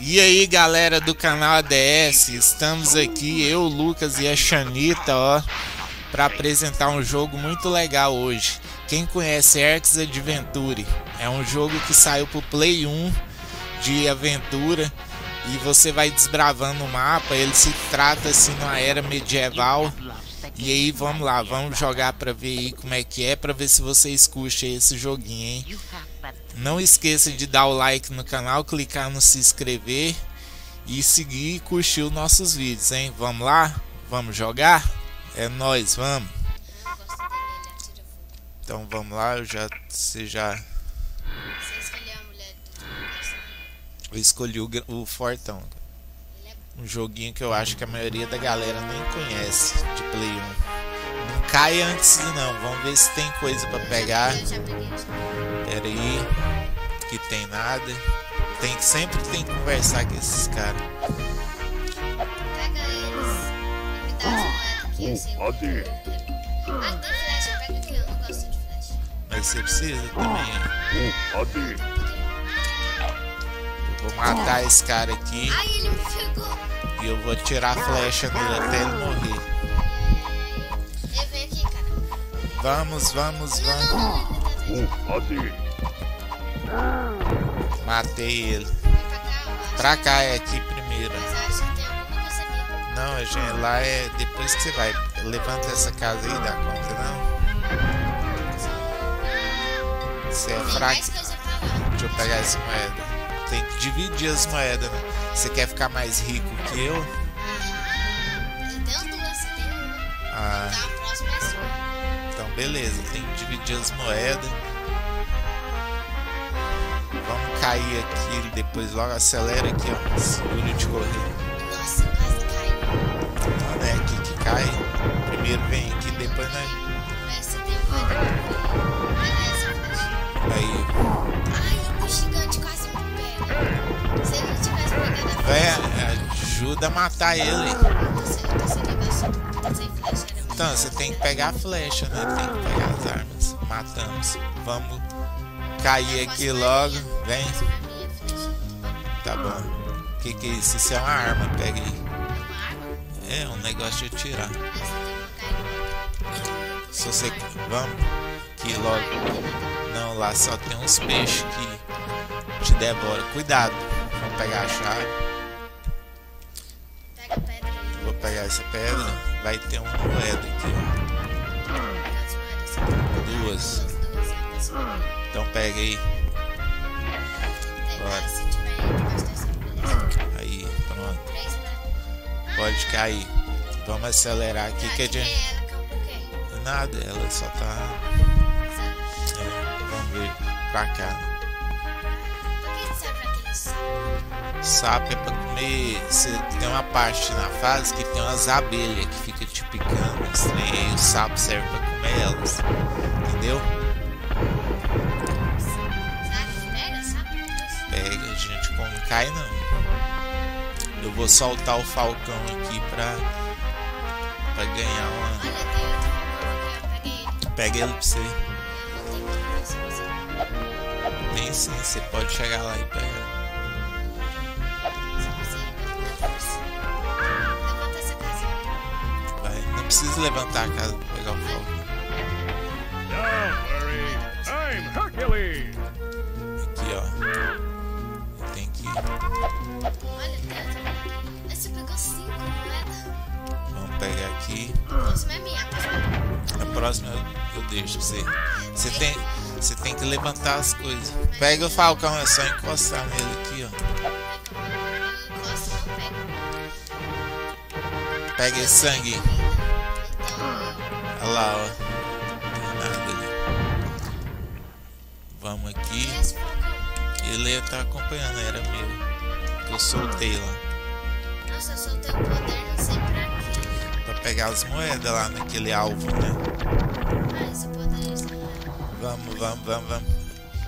E aí galera do canal ADS, estamos aqui, eu, o Lucas e a Xanita, ó, para apresentar um jogo muito legal hoje. Quem conhece Herc's Adventures, é um jogo que saiu pro Play 1 de aventura e você vai desbravando o mapa. Ele se trata assim numa era medieval. E aí vamos lá, vamos jogar para ver aí como é que é, para ver se vocês curtem esse joguinho, hein? Não esqueça de dar o like no canal, clicar no se inscrever e seguir e curtir os nossos vídeos, hein? Vamos lá? Vamos jogar? É nóis, vamos! Então vamos lá, Você escolheu a mulher do... Eu escolhi o Fortão. Um joguinho que eu acho que a maioria da galera nem conhece, de Play 1. Não cai antes não, vamos ver se tem coisa pra pegar. Pera aí, que tem nada. Sempre tem que conversar com esses caras. Pega eles, me dá as moedas que eu sei. Ah, tem flecha, pega aqui, eu não gosto de flecha. Mas você precisa também. Vou matar esse cara aqui. Ai, ele me pegou. E eu vou tirar a flecha dele até ele morrer. Eu venho aqui, cara. Vamos. Matei ele. Pra cá é aqui primeiro. Não, gente, lá é depois que você vai. Levanta essa casa aí, dá conta não? Você é fraco. Deixa eu pegar essa moeda. Tem que dividir as moedas, né? Você quer ficar mais rico que eu? Eu tenho duas, você tem uma. Ah. Então a próxima é sua. Então beleza, tem que dividir as moedas. Vamos cair aqui, depois logo acelera aqui, ó. Segura de correr. Nossa, quase caiu. Então é aqui que cai. Primeiro vem aqui, depois nós. Né? Você tem moeda. Aí. Ai, o gigante quase. Se ele tivesse pegado a flecha, ajuda a matar ele. Então, você tem que pegar a flecha, né? Tem que pegar as armas. Matamos. Vamos cair aqui logo. Vem. Tá bom. Que é isso? Isso é uma arma. Pega aí. É um negócio de atirar. Se você... Vamos. Aqui logo. Não, lá só tem uns peixes que... te devora, cuidado. Vamos pegar a chave. Pega a pedra. Vou pegar essa pedra. Vai ter uma moeda aqui. Duas. Então pega aí. Bora. Aí, pronto. Pode cair. Vamos acelerar aqui que a gente. Nada, ela só tá. É, vamos ver pra cá. Sapo é pra comer. Você tem uma parte na fase que tem umas abelhas que fica te picando estranho, e o sapo serve pra comer elas. Entendeu? Pega, gente, como cai não. Eu vou soltar o falcão aqui pra ganhar uma. Pega ele pra você. Tem sim, você pode chegar lá e pegar. Preciso levantar a casa pra pegar o fogo. Aqui ó. Tem que. Olha, Deus, você pegou 5 moedas. Vamos pegar aqui. A próxima é minha. A próxima eu deixo você. Você tem que levantar as coisas. Pega o falcão, é só encostar nele aqui ó. Pega esse sangue. Olha lá, ó. Não tem nada ali. Vamos aqui. Ele ia estar acompanhando, era meu. Eu soltei lá. Nossa, eu soltei o poder, não sei pra quê. Pra pegar as moedas lá naquele alvo, né? Ah, esse poder está. Vamos.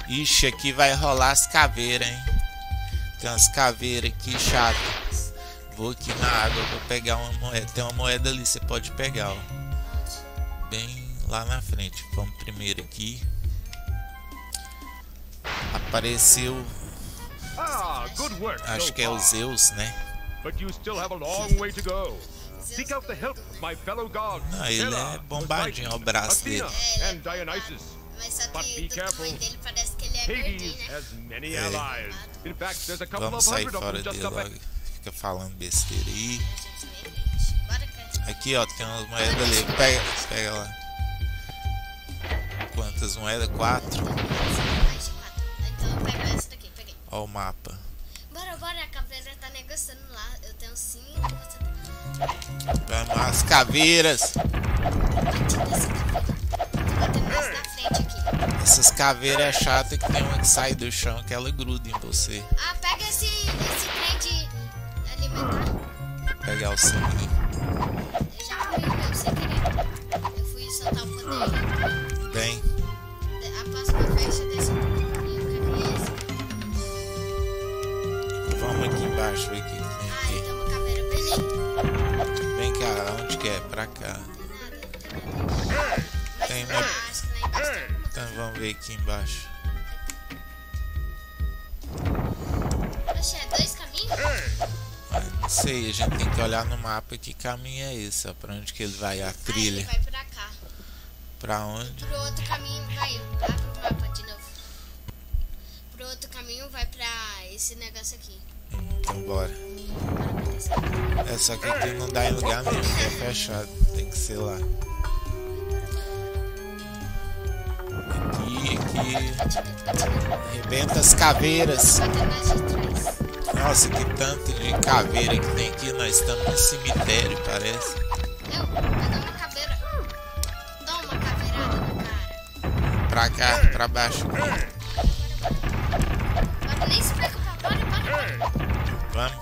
Ixi, aqui vai rolar as caveiras, hein? Tem umas caveiras aqui chatas. Vou aqui na água, vou pegar uma moeda. Tem uma moeda ali, você pode pegar, ó. Bem lá na frente. Vamos primeiro aqui. Apareceu. Acho que é o Zeus, né? Não, ele é bombadinho, o braço dele. Mas só que do tamanho dele parece que ele é gordinho, né? É. Vamos sair fora dele logo. Fica falando besteira aí. Aqui, ó, tem umas moedas ali. Pega, pega lá. Quantas moedas? 4. Então eu pego essa daqui, peguei. Ó o mapa. Bora, bora, a caveira tá negociando lá. Eu tenho 5, você tem... Vamos as caveiras. Essas caveiras é chata que tem uma que sai do chão que ela gruda em você. Ah, pega esse trem de alimentar. Vou pegar o sangue. Eu já fui o meu sem querer. Eu fui soltar o poder. Bem. A próxima festa desse eu quero esse. Vamos aqui embaixo. Aqui. Ah, então uma caveira beleza. Vem cá, onde que é? Pra cá. Tem uma... Então vamos ver aqui embaixo. Poxa, é 2 caminhos? Não sei, a gente tem que olhar no mapa que caminho é esse, ó, pra onde que ele vai, a trilha. Ah, ele vai pra cá. Pra onde? Pro outro caminho vai, lá pro mapa de novo. Pro outro caminho vai pra esse negócio aqui. Então bora. É só que aqui não dá em lugar nenhum, é fechado, tem que ser lá. Aqui. Arrebenta as caveiras. Nossa, que tanto de caveira que tem aqui. Nós estamos no cemitério, parece. Eu vou dar uma caveira. Dá uma caveirada na cara. Pra cá, pra baixo. Bora, nem se preocupar. Bora. Vamos.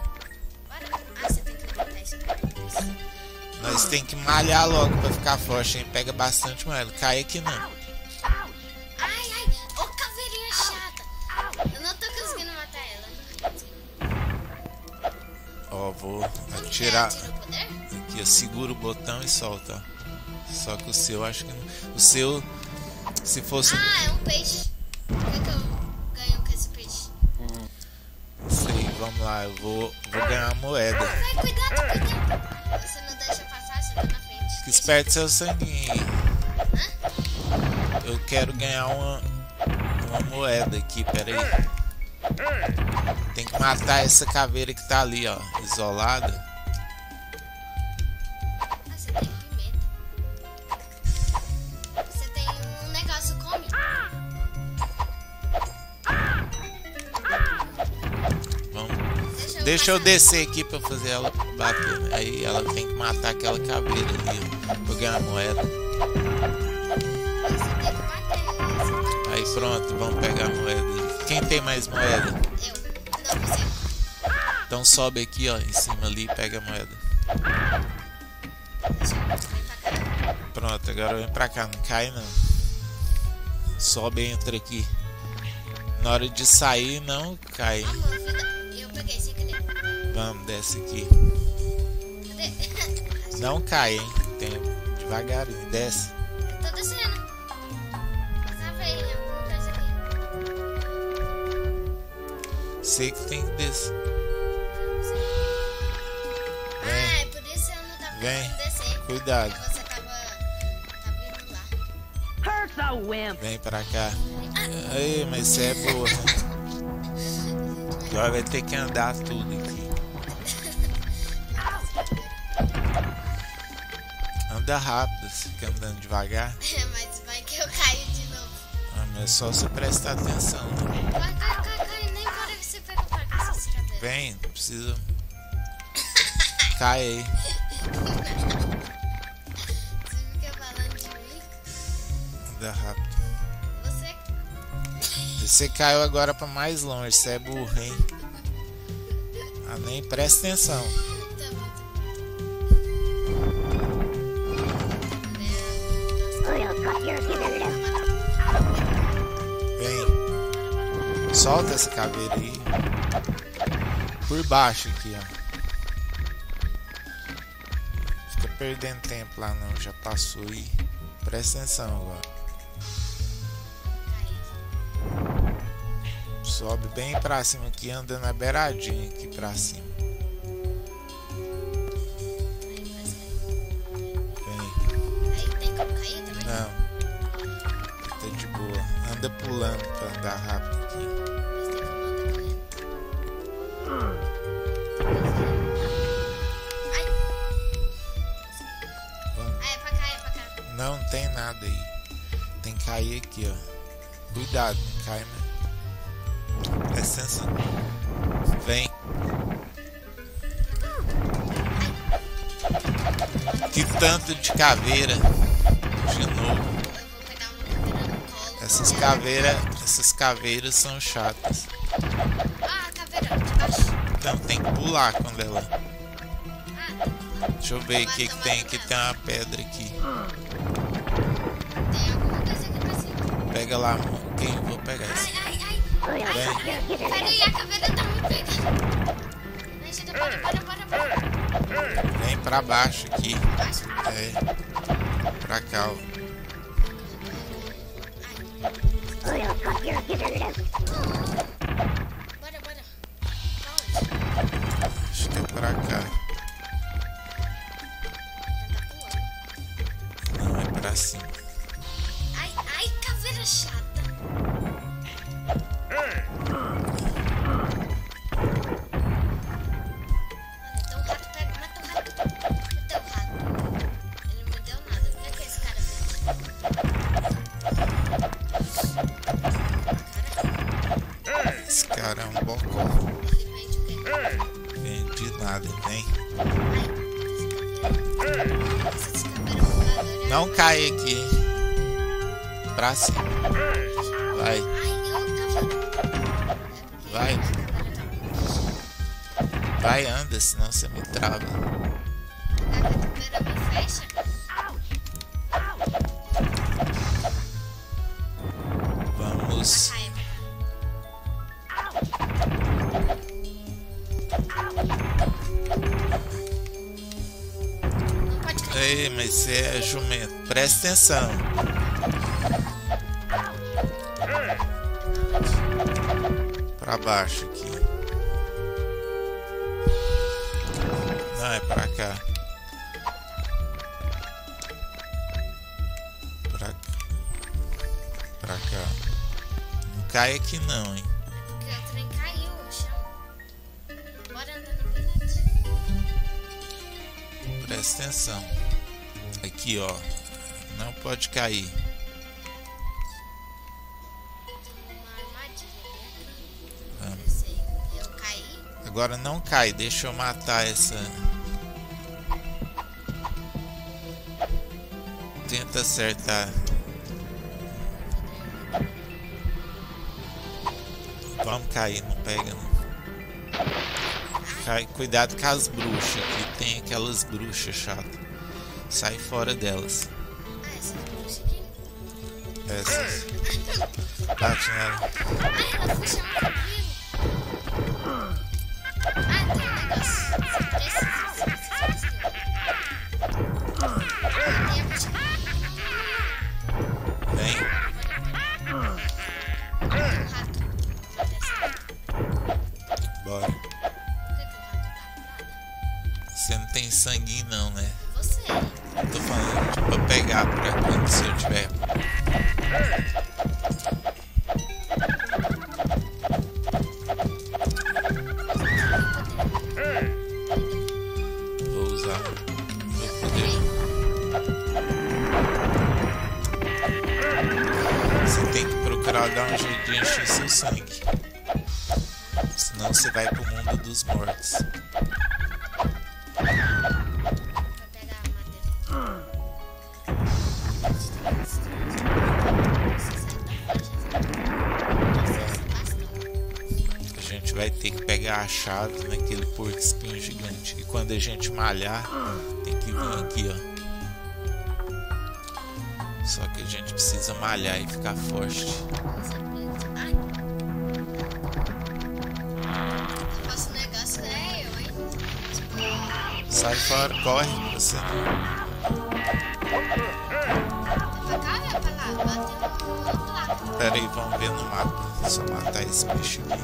Ah, você tem que levantar isso. Nós tem que malhar logo pra ficar forte, hein? Pega bastante moeda. Cai aqui não. Ó, vou atirar. Aqui, ó, segura o botão e solta. Só que o seu, acho que não. O seu, se fosse... Ah, é um peixe. Como é que eu ganho com esse peixe? Sei, vamos lá, eu vou ganhar a moeda. Ai, vai, cuidado. Você não deixa passar, você tá na frente. Que esperto seu sanguinho. Hã? Eu quero ganhar uma moeda aqui, peraí. Tem que matar essa caveira que tá ali, ó, isolada. Você tem pimenta. Você tem um negócio, come. Vamos. Deixa eu descer aqui pra fazer ela bater. Aí ela tem que matar aquela caveira ali, ó, pra ganhar a moeda. Você tem que bater. Aí pronto, vamos pegar a moeda. Quem tem mais moeda? Eu, não consigo. Então sobe aqui, ó, em cima ali e pega a moeda. Pronto, agora vem pra cá, não cai não. Sobe e entra aqui. Na hora de sair, não cai. Eu peguei sem querer. Vamos, desce aqui. Não cai, hein? Tem devagarinho, desce. Tô descendo. Sei que tem que descer. Ah, é por isso eu não tava conseguindo descer. Cuidado. Você tava indo lá. Vem pra cá. Aí, mas você é boa. Agora vai ter que andar tudo aqui. Anda rápido, você fica andando devagar. É, mas vai que eu caio de novo. Ah, mas é só você prestar atenção. Vem, não precisa. Cai aí. Você fica falando de mim? Anda rápido. Você caiu agora pra mais longe, você é burro, hein? Ah, nem presta atenção. Vem. Solta essa caveira aí. Por baixo aqui, ó. Fica perdendo tempo lá não, já passou aí. Presta atenção agora. Sobe bem pra cima aqui, anda na beiradinha aqui pra cima. Tem como cair também? Não. Tá de boa. Anda pulando pra andar rápido aqui. É pra cá, é pra cá. Não, não tem nada aí. Tem que cair aqui, ó. Cuidado, não cai, né? Licença. Vem. Que tanto de caveira. De novo. Essas caveiras são chatas. Então tem que pular quando ela. Deixa eu ver o que tem. Aqui tem uma pedra aqui. Pega lá, mano. Quem eu vou pegar isso? Vem. Vem pra baixo aqui. É. Pra cá, ó. Acho que é pra cá. Não, é pra cima. Ai, ai, caveira chata. Não cai aqui, hein? Pra cima. Vai. Vai. Vai, anda, senão você me trava. Vamos. Ei, mas você é jumento, presta atenção. Pra baixo aqui. Não, é pra cá. Pra cá. Não cai aqui não, hein. Presta atenção. Aqui, ó. Não pode cair. Vamos. Agora não cai. Deixa eu matar essa. Tenta acertar. Vamos cair. Não pega, não. Cai. Cuidado com as bruxas. Aqui tem aquelas bruxas chatas. Sai fora delas. Essas. Bate nela. Vem. Bora. Você não tem sanguinho não, né? Tô falando pra tipo, pegar pra quando se eu tiver. Vou usar meu poder. Você tem que procurar dar um jeito de encher seu sangue. Senão você vai pro mundo dos mortos. Vai ter que pegar a chave naquele porco espinho gigante. E quando a gente malhar, tem que vir aqui, ó. Só que a gente precisa malhar e ficar forte. Sai fora, corre, você não. Pera aí, vamos ver no mapa. Só matar esse bicho aqui.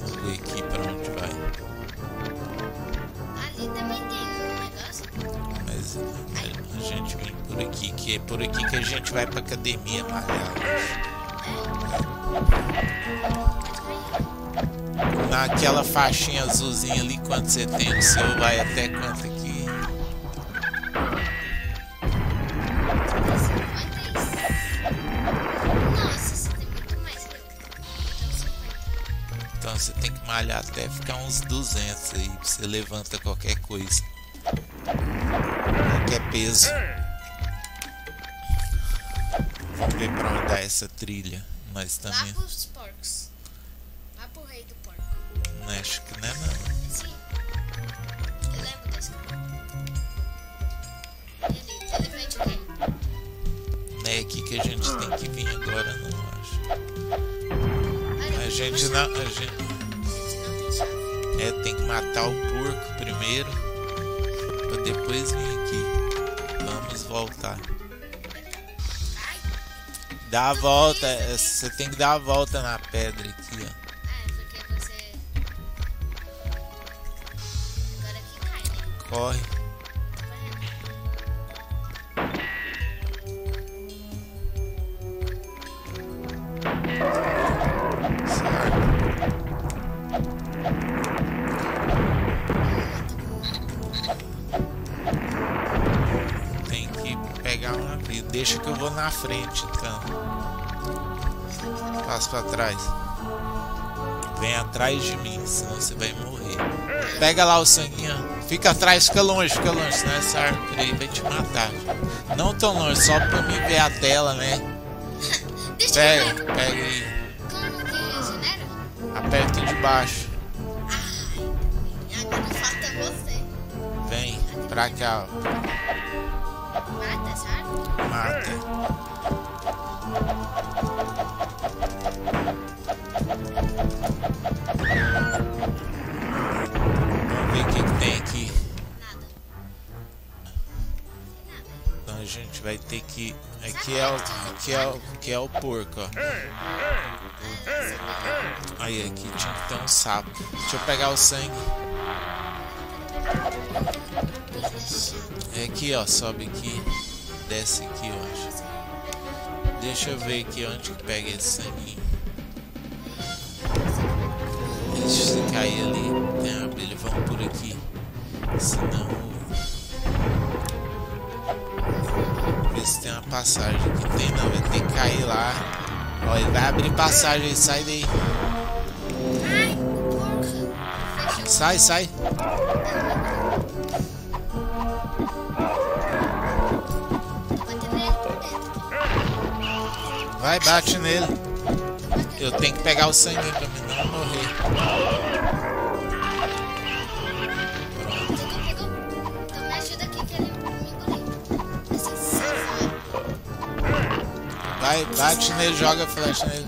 Vamos ver aqui para onde vai. Ali também tem um negócio. Mas a gente vem por aqui, que é por aqui que a gente vai para academia malhar. Naquela faixinha azulzinha ali, quanto você tem o seu, vai até quanto aqui? Nossa, você tem muito mais. Então você tem que malhar até ficar uns 200 aí, você levanta qualquer coisa, qualquer peso. Vamos ver pra onde dá essa trilha, mas também... Lá pros porcos. Lá pro rei do porco. Acho que não é não. Sim. Eu lembro desse cara. Ele vende o quê? Não é aqui que a gente tem que vir agora não, acho. Olha, a gente não tem chave. É, tem que matar o porco primeiro, pra depois vir aqui. Vamos voltar. Ai. Dá a volta, você tem que dar a volta na pedra aqui, ó. Corre. Tem que pegar uma vida. Deixa que eu vou na frente, então. Passo pra trás. Vem atrás de mim, senão você vai morrer. Pega lá o sanguinho. Fica atrás, fica longe, senão essa árvore aí vai te matar. Não tão longe, só pra mim ver a tela, né? Pega, pega aí. Como que eu genero? Aperta de baixo. Ai, agora falta você. Vem, pra cá, ó. Mata essa árvore? Mata. Vamos ver o que que tem aqui. Nada. Então a gente vai ter que... Aqui é o porco, ó. Aí, aqui tinha que ter um sapo. Deixa eu pegar o sangue. É aqui, ó. Sobe aqui. Desce aqui, eu acho. Deixa eu ver aqui onde que pega esse sanguinho. Se cair ali, tem uma abelha, vamos por aqui. Senão... Vê se tem uma passagem aqui. Tem não, vai ter que cair lá. Ó, ele vai abrir passagem aí, sai daí. Sai, sai. Vai, bate nele. Eu tenho que pegar o sangue pra mim não morrer. Pronto. Então me ajuda aqui que ele me engoliu. Vai, bate nele, joga flecha nele.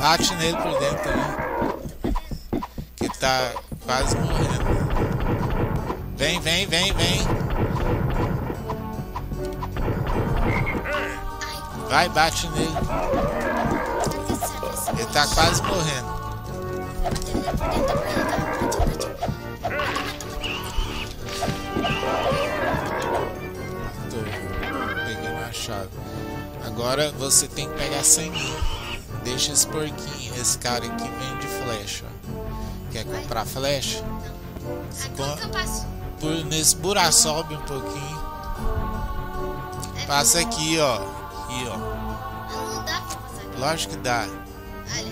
Bate nele por dentro também. Né? Que tá quase morrendo. Vem, vem, vem, vem. Vai, bate nele. Ele tá quase morrendo. Tô pegando a chave. Agora você tem que pegar sanguinho. Deixa esse porquinho. Esse cara aqui vende flecha. Quer comprar flecha? Por nesse buraco, sobe um pouquinho. Passa aqui, ó. Aqui, ó. Não dá pra passar aqui. Lógico que dá. Olha.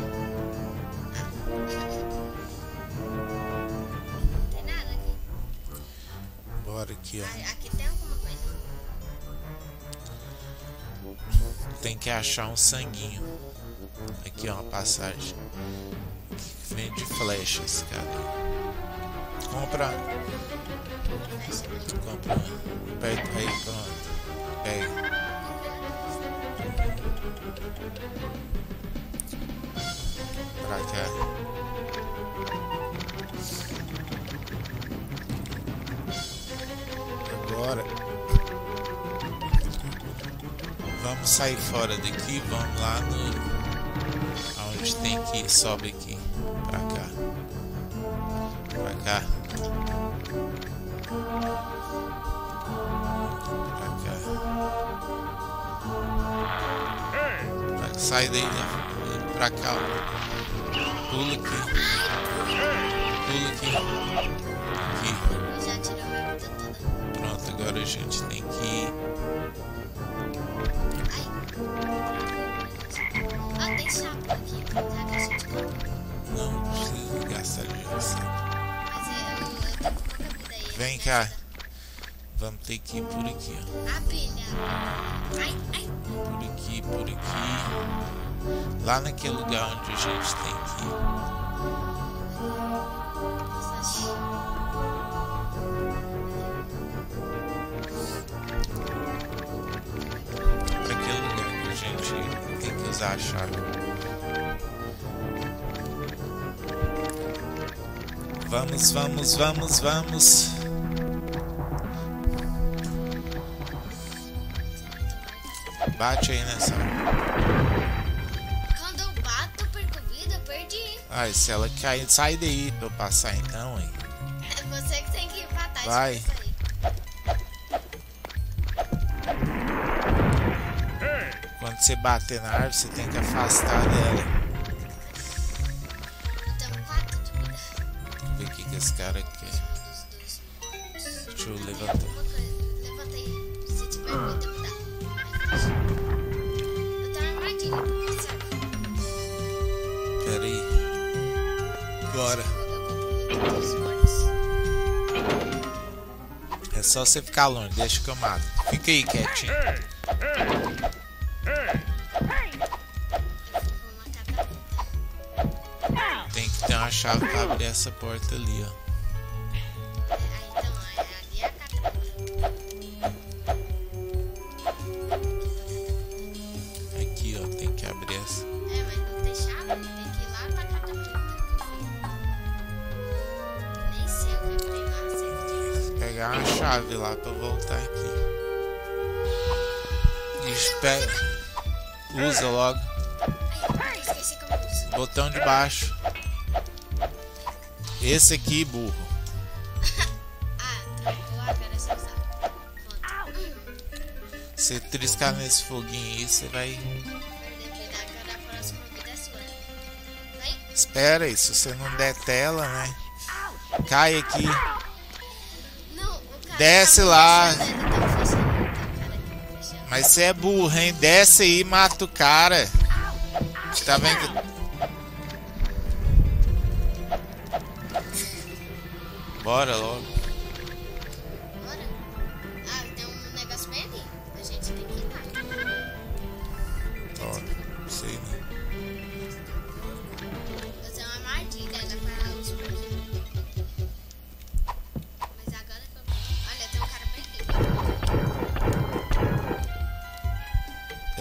Não tem nada aqui. Bora aqui, ó. Aqui tem alguma coisa. Tem que achar um sanguinho. Aqui, ó, uma passagem. Aqui vende flecha esse cara. Compra. Compra. Aperta aí, pronto. Pega. right here. Agora vamos sair fora daqui, vamos lá no aonde tem que sobe aqui para cá, para cá, para cá. Sai daí, né? Para cá, ó. Pula aqui, pula aqui, aqui. Pronto, agora a gente tem que ir. Não precisa gastar dinheiro assim. Vem cá. Vamos ter que ir por aqui, ó. Por aqui, por aqui. Lá naquele lugar onde a gente tem que ir. Aquele lugar que a gente tem que usar a chave. Vamos, vamos, vamos, vamos. Bate aí nessa. Quando eu bato, perco vida, eu perdi. Ai, se ela cair, sai daí pra eu passar então, hein. É você que tem que empatar. Vai. Quando você bater na árvore, você tem que afastar dela. Esse cara aqui. Deixa eu levantar. Levantei. Se tiver muito, me dá. Eu tenho uma armadilha pra você. Pera aí. Bora. É só você ficar longe, deixa que eu mato. Fica aí quietinho. A chave para abrir essa porta ali, ó. Aqui, ó, tem que abrir essa. É, mas não tem chave, tem que ir lá pra catapulta. Nem sei o que tem lá, sei que pegar uma chave lá pra voltar aqui. Espera. Usa logo. Esqueci como uso. Botão de baixo. Esse aqui, burro. Você triscar nesse foguinho aí, você vai. Espera aí, se você não der tela, né? Cai aqui. Desce lá. Mas você é burro, hein? Desce aí, mata o cara. Tá vendo? Bora logo. Bora? Ah, tem um negócio bem ali. A gente tem que ir lá. Bora. Não sei, né? Vou fazer uma armadilha pra lá os porquinhos. Mas agora que eu... Olha, tem um cara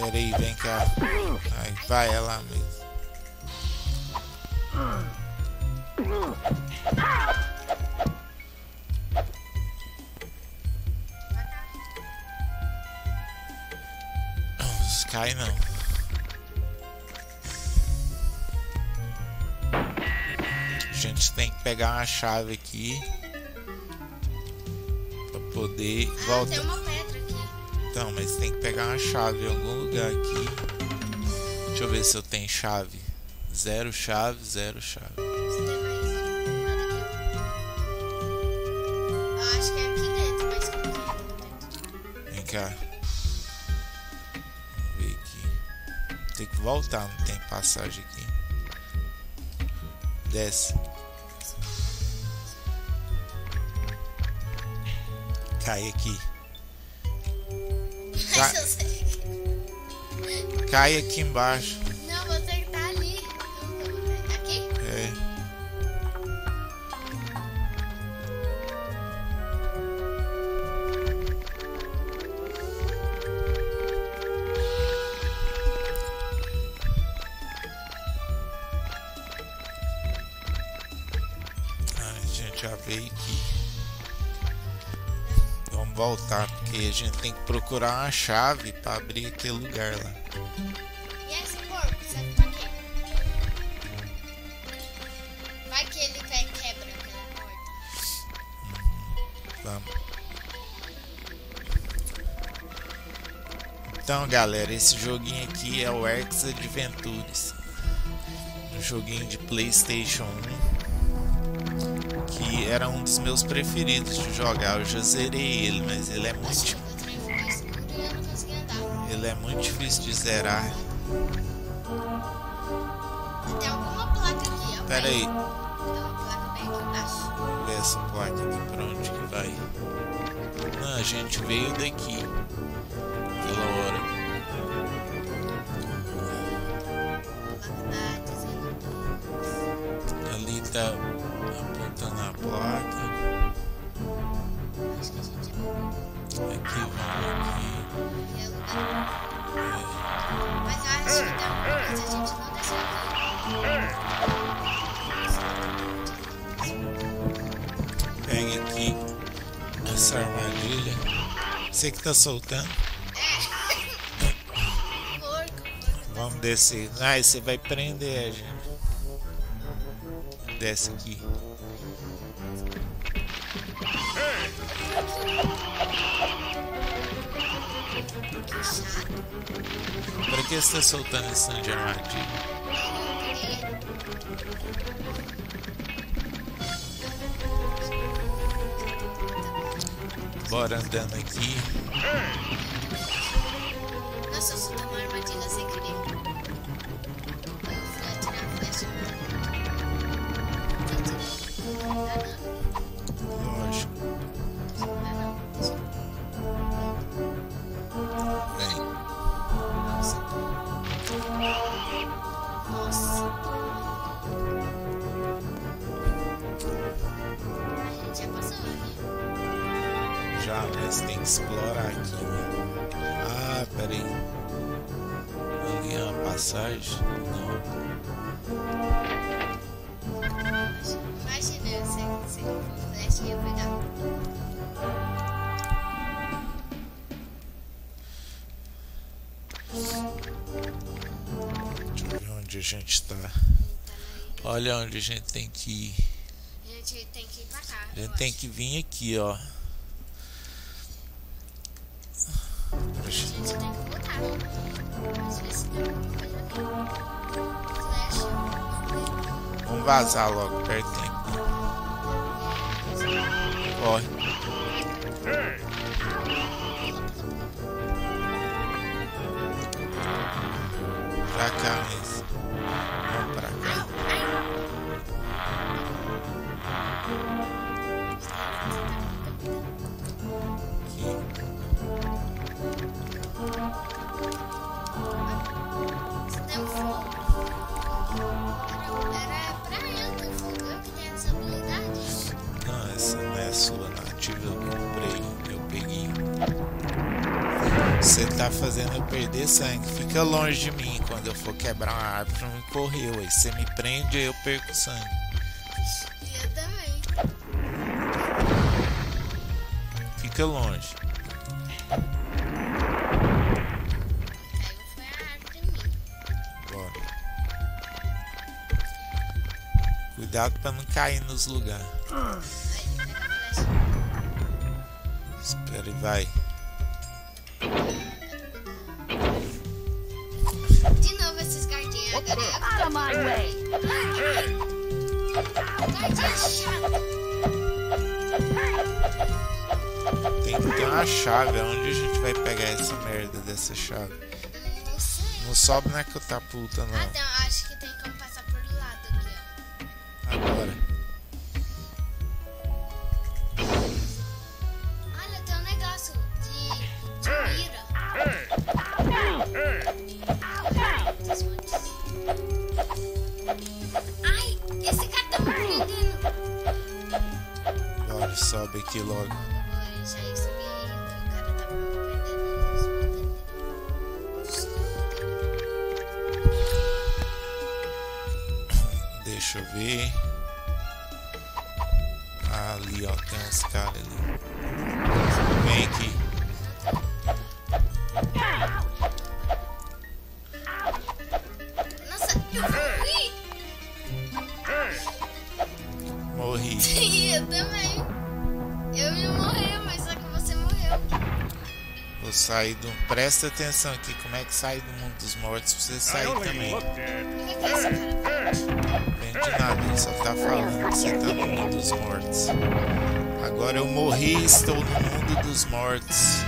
bem aqui. Pera aí, vem cá. Ai, vai, é lá mesmo. Cai não. A gente tem que pegar uma chave aqui pra poder voltar. Tem uma pedra aqui. Então, mas tem que pegar uma chave em algum lugar aqui. Deixa eu ver se eu tenho chave. Zero chave, zero chave. Eu acho que é aqui dentro, mas como que é? Vem cá. Tem que voltar, não tem passagem aqui. Desce. Cai aqui. Cai aqui embaixo. Não, você que tá ali. Aqui? vamos voltar, porque a gente tem que procurar uma chave para abrir aquele lugar lá. E esse porco, sabe pra quê? Vai que ele quebra aquela porta. Vamos. Então, galera, esse joguinho aqui é o Herc's Adventures, um joguinho de PlayStation 1 que era um dos meus preferidos de jogar. Eu já zerei ele, mas ele é muito, difícil de zerar. Tem alguma placa aqui? Pera aí. Tem uma placa bem aqui embaixo. Vamos ver essa placa aqui, pra onde que vai? Não, a gente veio daqui. Ali tá apontando a placa. Acho que a gente vai aqui. Mas acho que dá uma coisa, a gente não desceu aqui. Pega aqui essa armadilha. Você que tá soltando. Vamos descer. Ah, você vai prender a gente. Desce aqui. Pra que você tá soltando esse tanto de armadilha? Bora andando aqui. Nossa, eu soltei uma armadilha sem querer. Mas tem que explorar aqui, né? Ah, peraí. Ali é uma passagem? Não. Imagina, se eu for flash, eu ia pegar. Deixa eu ver onde a gente tá. Olha onde a gente tem que ir. A gente tem que ir pra cá. A gente tem que vir aqui, ó. Vamos vazar logo, perde tempo. Corre. Pra cá mesmo. Vamos pra cá. Você tá fazendo eu perder sangue. Fica longe de mim. Quando eu for quebrar uma árvore, não me correu. Aí você me prende e eu perco sangue. Eu também. Fica longe. Bora. Cuidado pra não cair nos lugares. Espera e vai. De novo esses guardinhas, agora tem que ter uma chave. Onde a gente vai pegar essa merda dessa chave? Não sei. Não sobe na catapulta, não. Ah, não, acho que tem como passar por do lado aqui, ó. Agora. Olha, tem um negócio de mira. Ai, esse cara tá me prendendo. Agora sobe aqui logo. Eu já ia subir ainda. O cara tá me prendendo. Deixa eu ver. Ali, ó, tem uns caras ali. bem aqui. Nossa, eu morri. Eu também. Eu não morri, mas só que você morreu. Vou sair do... Presta atenção aqui, como é que sai do mundo dos mortos pra você sair também. Não entendi nada, ele só tá falando que você tá no mundo dos mortos. Agora eu morri e estou no mundo dos mortos.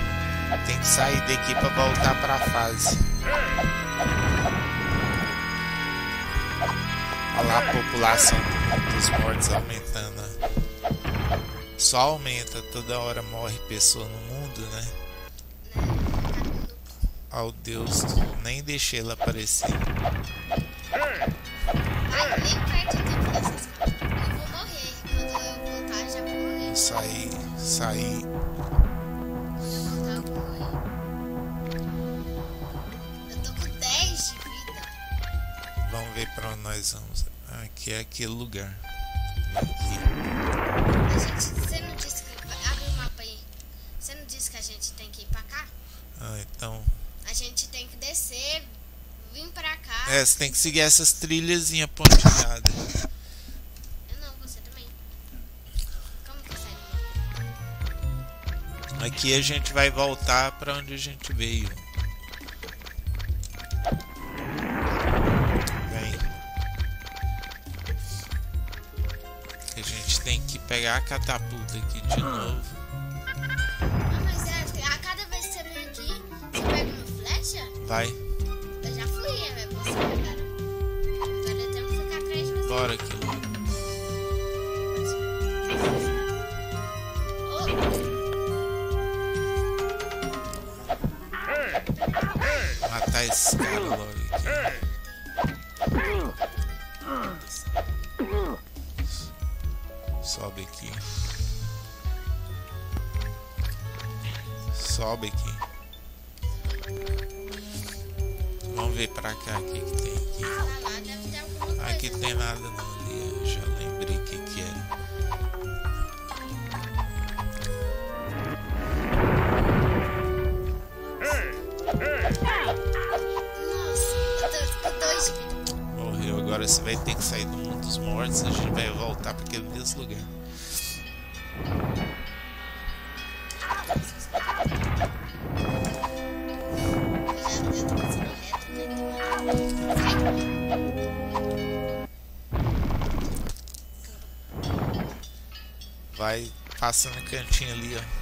Tem que sair daqui pra voltar pra fase. Olha lá a população do mundo dos mortos aumentando. Só aumenta, toda hora morre pessoa no mundo, né? Oh Deus, nem deixei ela aparecer. Sair. Eu tô com 10 de vida. Vamos ver pra onde nós vamos. Aqui é aquele lugar. Aqui. Gente, você não disse que... Abre o mapa aí. Você não disse que a gente tem que ir pra cá? Ah, então... A gente tem que descer, vir pra cá. É, você tem que seguir essas trilhazinhas pontilhadas. Aqui a gente vai voltar para onde a gente veio. Vem. A gente tem que pegar a catapulta aqui de novo. Ah, mas é, a cada vez que você vem aqui, você pega uma flecha? Vai. Eu já fui, é você, cara. Agora eu tenho que ficar atrás de você. Bora aqui. Esse cara logo aqui. Sobe aqui. Sobe aqui. Vamos ver pra cá o que que tem aqui. Aqui tem nada não ali. Eu já lembrei o que que era. Agora você vai ter que sair do mundo dos mortos. A gente vai voltar para aquele mesmo lugar. Vai passando no cantinho ali, ó.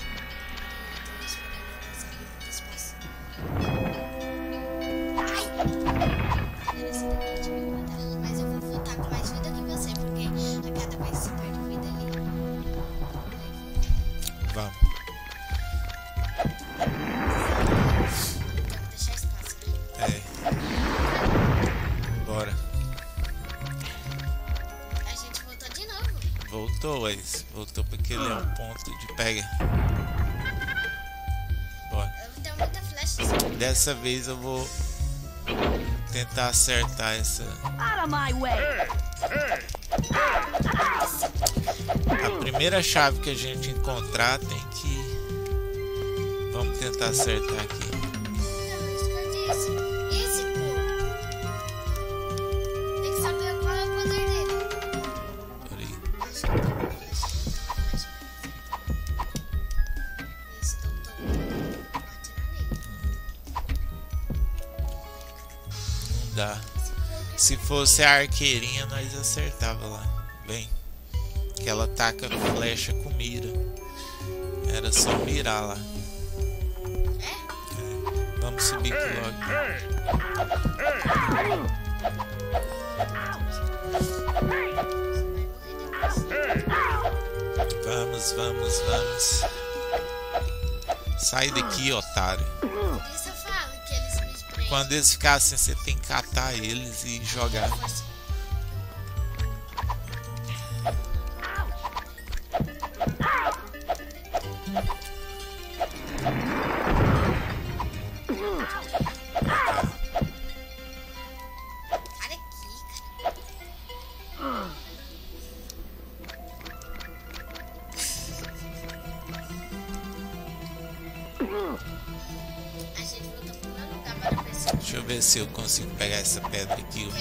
Voltou pra aquele ponto de pega. Bora. Eu tenho muita flecha. Dessa vez eu vou tentar acertar essa. A primeira chave que a gente encontrar tem que... Vamos tentar acertar aqui. Se fosse a arqueirinha, nós acertava lá. Bem, que ela taca flecha com mira. Era só mirar lá. É? Vamos subir logo. Vamos, vamos, vamos. Sai daqui, otário. Quando eles ficassem, você tem que catar eles e jogar. ver se eu consigo pegar essa pedra aqui. O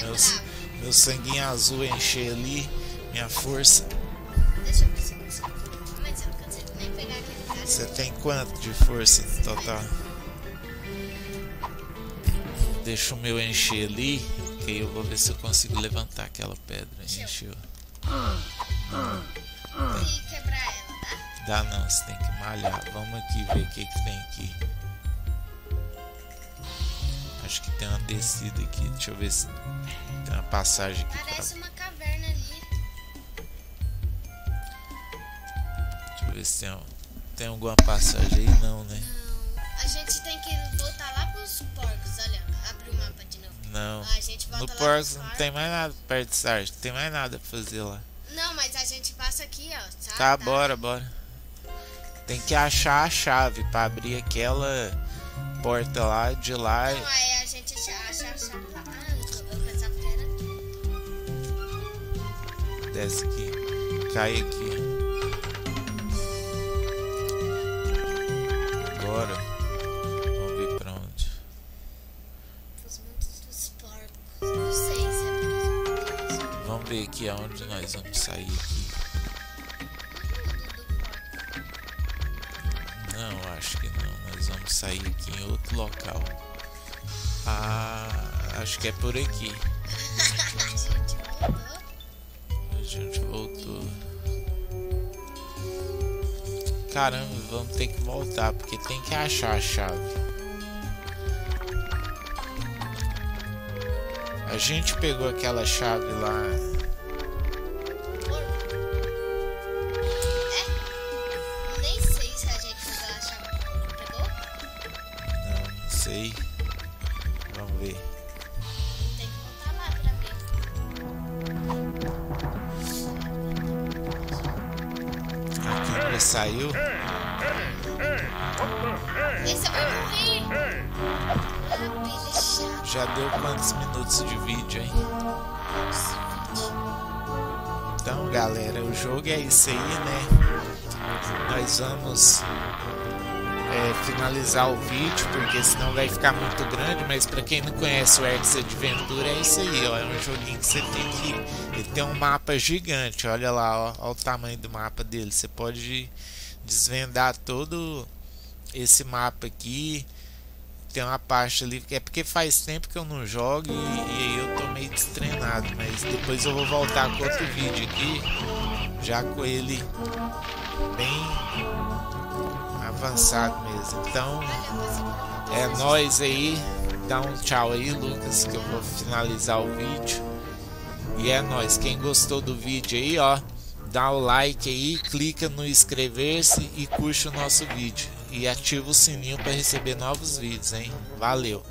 meu sanguinho azul encher ali. Minha força. Você tem quanto de força em total? Deixa o meu encher ali. Que eu vou ver se eu consigo levantar aquela pedra. Encheu. Tem que quebrar ela, tá? Dá não, você tem que malhar. Vamos aqui ver o que que tem aqui. Acho que tem uma descida aqui. Deixa eu ver se tem uma passagem aqui. Parece uma caverna ali. Deixa eu ver se tem alguma passagem aí. Não, né? A gente tem que voltar lá pros porcos. Olha, abre o mapa de novo. Não, a gente volta no porcos não tem mais nada perto de Sarge. Não tem mais nada pra fazer lá. Não, mas a gente passa aqui, ó. Sabe? Tá, bora, bora. Tem que achar a chave pra abrir aquela porta lá de lá. Não, aí a gente acha a chave lá. Ah, eu pensava que era tudo. Desce aqui. Cai aqui. Bora. Vamos ver pra onde. Os mundos dos porcos. Não sei se é pra isso. Vamos ver aqui aonde nós vamos sair aqui. Não, acho que não. Vamos sair aqui em outro local. Ah, acho que é por aqui. A gente voltou. Caramba, vamos ter que voltar porque tem que achar a chave. A gente pegou aquela chave lá. Vamos ver. Tem que voltar lá pra ver. A câmera saiu. Esse vai morrer. Já deu quantos minutos de vídeo, hein? Então, galera, o jogo é isso aí, né? Nós vamos... finalizar o vídeo, porque senão vai ficar muito grande, mas pra quem não conhece o Herc's Adventures é isso aí, ó, é um joguinho que você tem que... Ele tem um mapa gigante, olha lá, ó, ó o tamanho do mapa dele, você pode desvendar todo esse mapa aqui, tem uma parte ali, é porque faz tempo que eu não jogo e eu tô meio destreinado, mas depois eu vou voltar com outro vídeo aqui, já com ele bem... avançado mesmo. Então é nóis aí. Dá um tchau aí, Lucas, que eu vou finalizar o vídeo. E é nóis. Quem gostou do vídeo aí, ó, dá o like aí, clica no inscrever-se e curte o nosso vídeo. E ativa o sininho para receber novos vídeos, hein? Valeu!